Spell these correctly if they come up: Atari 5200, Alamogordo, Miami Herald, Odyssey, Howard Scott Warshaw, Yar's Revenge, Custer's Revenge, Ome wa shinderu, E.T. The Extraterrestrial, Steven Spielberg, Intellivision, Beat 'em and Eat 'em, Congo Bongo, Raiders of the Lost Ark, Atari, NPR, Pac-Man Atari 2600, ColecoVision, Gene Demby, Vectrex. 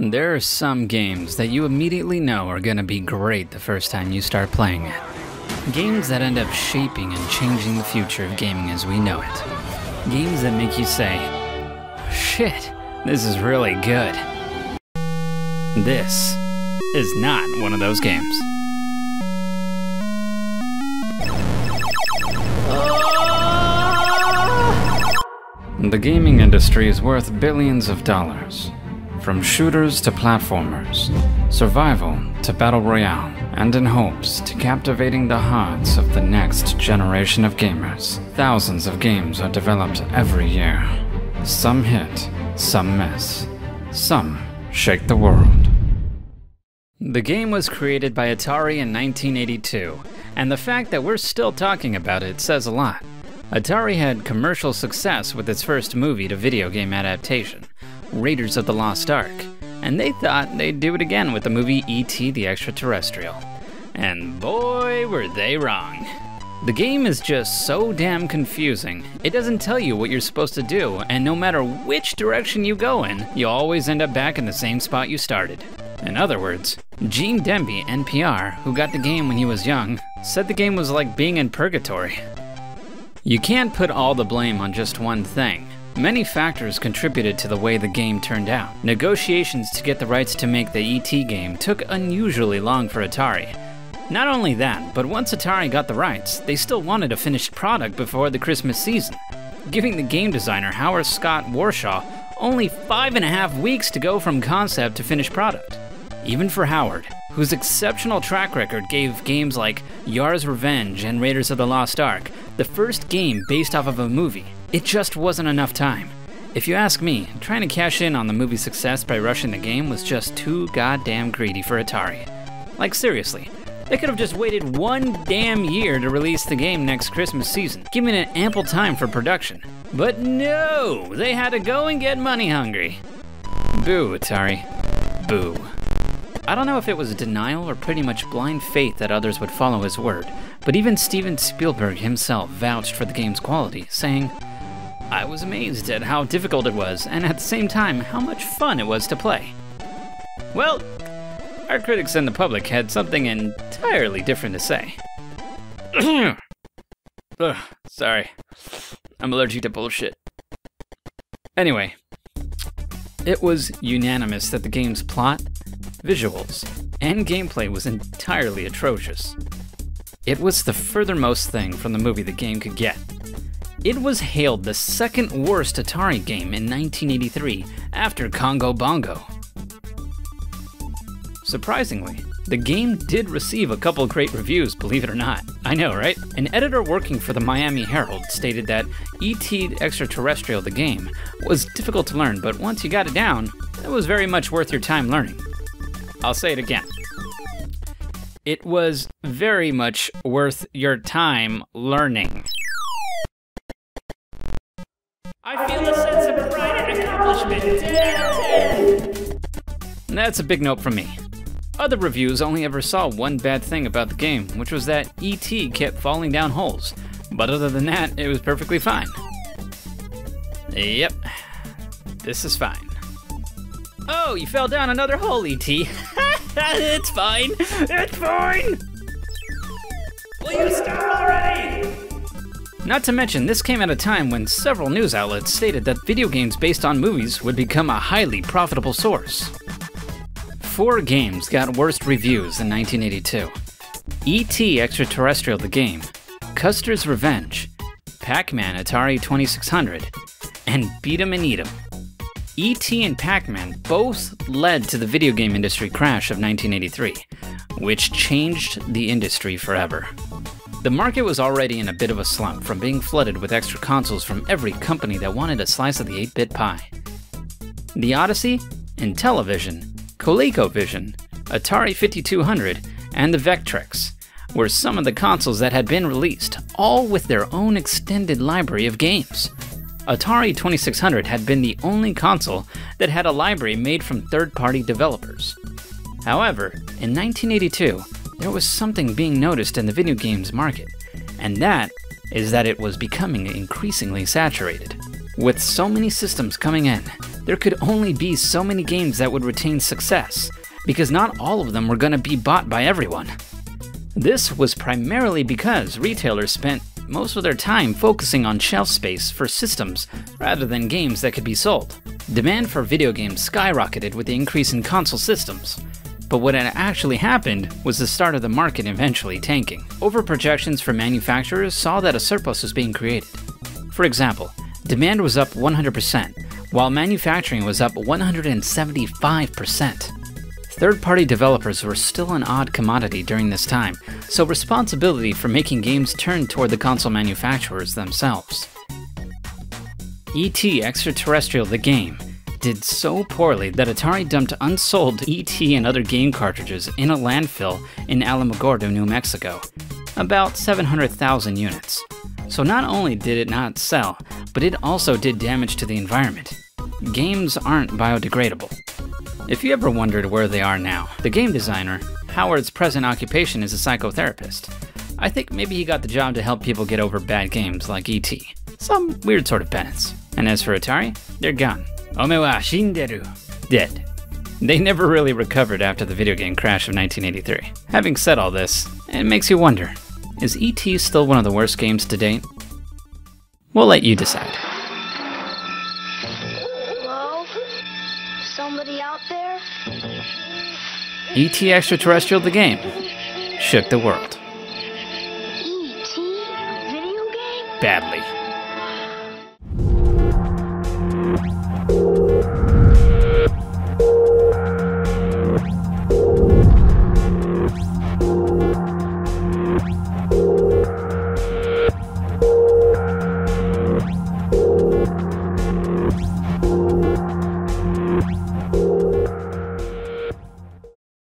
There are some games that you immediately know are gonna be great the first time you start playing it. Games that end up shaping and changing the future of gaming as we know it. Games that make you say, shit, this is really good. This is not one of those games. The gaming industry is worth billions of dollars. From shooters to platformers, survival to battle royale, and in hopes to captivating the hearts of the next generation of gamers. Thousands of games are developed every year. Some hit, some miss, some shake the world. The game was created by Atari in 1982, and the fact that we're still talking about it says a lot. Atari had commercial success with its first movie to video game adaptation, Raiders of the Lost Ark, and they thought they'd do it again with the movie E.T. the Extraterrestrial. And boy, were they wrong. The game is just so damn confusing. It doesn't tell you what you're supposed to do, and no matter which direction you go in, you always end up back in the same spot you started. In other words, Gene Demby, NPR, who got the game when he was young, said the game was like being in purgatory. You can't put all the blame on just one thing. Many factors contributed to the way the game turned out. Negotiations to get the rights to make the E.T. game took unusually long for Atari. Not only that, but once Atari got the rights, they still wanted a finished product before the Christmas season, giving the game designer Howard Scott Warshaw only 5.5 weeks to go from concept to finished product. Even for Howard, whose exceptional track record gave games like Yar's Revenge and Raiders of the Lost Ark the first game based off of a movie, it just wasn't enough time. If you ask me, trying to cash in on the movie's success by rushing the game was just too goddamn greedy for Atari. Like seriously, they could have just waited one damn year to release the game next Christmas season, giving it ample time for production. But no, they had to go and get money hungry. Boo, Atari. Boo. I don't know if it was denial or pretty much blind faith that others would follow his word, but even Steven Spielberg himself vouched for the game's quality, saying, "I was amazed at how difficult it was, and at the same time, how much fun it was to play." Well, our critics and the public had something entirely different to say. Ugh, sorry, I'm allergic to bullshit. Anyway, it was unanimous that the game's plot, visuals, and gameplay was entirely atrocious. It was the furthermost thing from the movie the game could get. It was hailed the second worst Atari game in 1983 after Congo Bongo. Surprisingly, the game did receive a couple great reviews, believe it or not. I know, right? An editor working for the Miami Herald stated that E.T. the Extraterrestrial, the game, was difficult to learn, but once you got it down, it was very much worth your time learning. I'll say it again. It was very much worth your time learning. I feel a sense of pride and accomplishment. That's a big note from me. Other reviews only ever saw one bad thing about the game, which was that E.T. kept falling down holes. But other than that, it was perfectly fine. Yep, this is fine. Oh, you fell down another hole, E.T. It's fine. It's fine. Will you stop already? Not to mention, this came at a time when several news outlets stated that video games based on movies would become a highly profitable source. 4 games got worst reviews in 1982. E.T. Extraterrestrial the Game, Custer's Revenge, Pac-Man Atari 2600, and Beat 'em and Eat 'em. E.T. and Pac-Man both led to the video game industry crash of 1983, which changed the industry forever. The market was already in a bit of a slump from being flooded with extra consoles from every company that wanted a slice of the 8-bit pie. The Odyssey, Intellivision, ColecoVision, Atari 5200, and the Vectrex were some of the consoles that had been released, all with their own extended library of games. Atari 2600 had been the only console that had a library made from third-party developers. However, in 1982, there was something being noticed in the video games market, and that is that it was becoming increasingly saturated. With so many systems coming in, there could only be so many games that would retain success, because not all of them were going to be bought by everyone. This was primarily because retailers spent most of their time focusing on shelf space for systems rather than games that could be sold. Demand for video games skyrocketed with the increase in console systems, but what had actually happened was the start of the market eventually tanking. Overprojections from manufacturers saw that a surplus was being created. For example, demand was up 100%, while manufacturing was up 175%. Third-party developers were still an odd commodity during this time, so responsibility for making games turned toward the console manufacturers themselves. E.T. Extraterrestrial the game did so poorly that Atari dumped unsold E.T. and other game cartridges in a landfill in Alamogordo, New Mexico, about 700,000 units. So not only did it not sell, but it also did damage to the environment. Games aren't biodegradable. If you ever wondered where they are now, the game designer, Howard's present occupation is a psychotherapist. I think maybe he got the job to help people get over bad games like E.T. Some weird sort of penance. And as for Atari, they're gone. Ome wa shinderu. Dead. They never really recovered after the video game crash of 1983. Having said all this, it makes you wonder, is E.T. still one of the worst games to date? We'll let you decide. E.T. Extraterrestrial the game shook the world. E.T. video game? Badly.